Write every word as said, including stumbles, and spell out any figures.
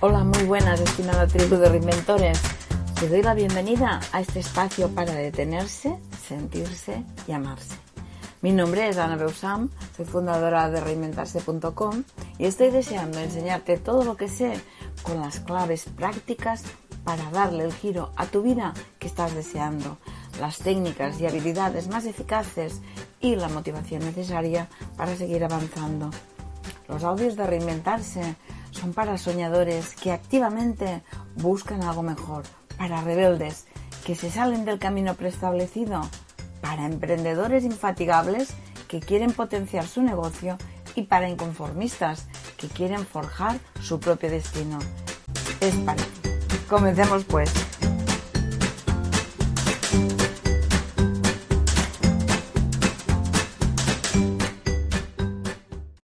Hola, muy buenas, estimada tribu de reinventores. Te doy la bienvenida a este espacio para detenerse, sentirse y amarse. Mi nombre es Anna Beusam, soy fundadora de reinventarse punto com y estoy deseando enseñarte todo lo que sé con las claves prácticas para darle el giro a tu vida que estás deseando, las técnicas y habilidades más eficaces y la motivación necesaria para seguir avanzando. Los audios de Reinventarse son para soñadores que activamente buscan algo mejor, para rebeldes que se salen del camino preestablecido, para emprendedores infatigables que quieren potenciar su negocio y para inconformistas que quieren forjar su propio destino. Es para ti. Comencemos pues.